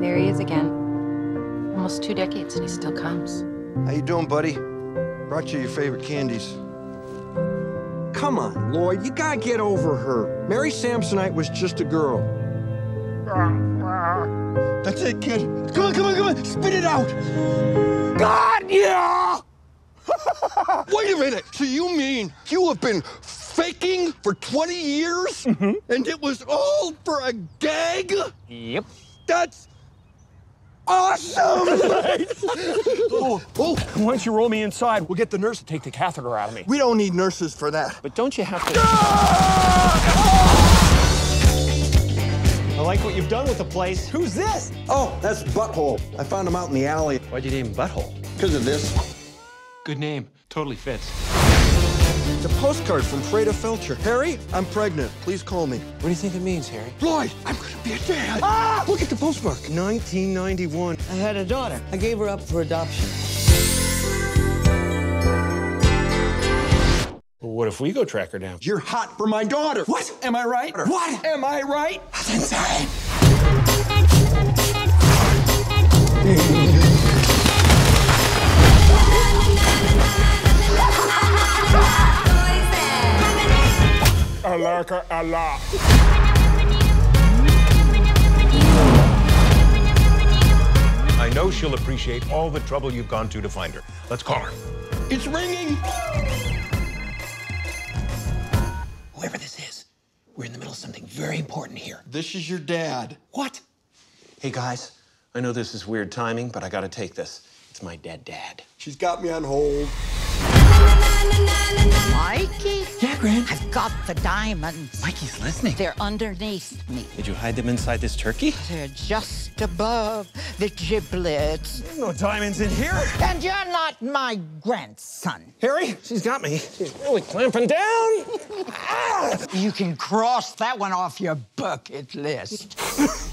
There he is again. Almost 2 decades and he still comes. How you doing, buddy? Brought you your favorite candies. Come on, Lloyd, you gotta get over her. Mary Samsonite was just a girl. That's it, kid. Come on, come on, come on, spit it out! God, yeah! Wait a minute, so you mean you have been faking for 20 years? Mm-hmm. And it was all for a gag? Yep. That's awesome! Oh, oh. Why don't you roll me inside? We'll get the nurse to take the catheter out of me. We don't need nurses for that. But don't you have to... Ah! Oh! I like what you've done with the place. Who's this? Oh, that's Butthole. I found him out in the alley. Why'd you name him Butthole? Because of this. Good name. Totally fits. It's a postcard from Freda Felcher. Harry, I'm pregnant. Please call me. What do you think it means, Harry? Lloyd, I'm gonna be a dad. Ah! Look at the postmark. 1991. I had a daughter. I gave her up for adoption. Well, what if we go track her down? You're hot for my daughter. What? Am I right? What? Am I right? That's insane. I like her a lot. I know she'll appreciate all the trouble you've gone to find her. Let's call her. It's ringing! Whoever this is, we're in the middle of something very important here. This is your dad. What? Hey, guys, I know this is weird timing, but I gotta take this. It's my dead dad. She's got me on hold. Mikey? Yeah, Grant? I've got the diamonds. Mikey's listening. They're underneath me. Did you hide them inside this turkey? They're just above the giblets. There's no diamonds in here. And you're not my grandson. Harry? She's got me. She's really clamping down. You can cross that one off your bucket list.